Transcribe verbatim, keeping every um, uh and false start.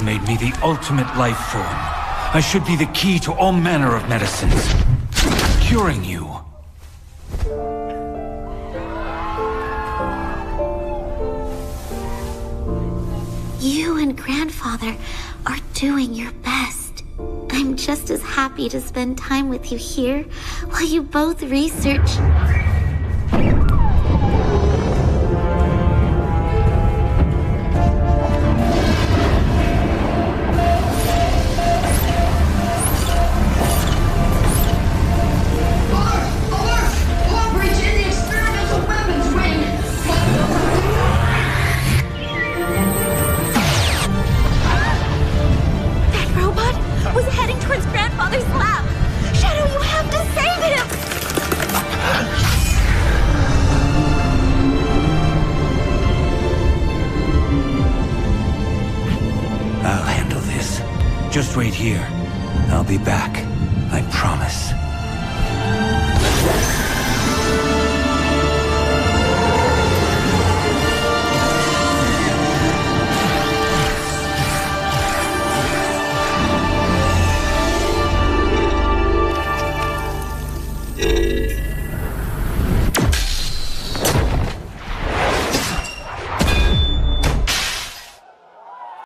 God made me the ultimate life form. I should be the key to all manner of medicines, curing you. You and Grandfather are doing your best. I'm just as happy to spend time with you here while you both research. Just wait here. I'll be back. I promise.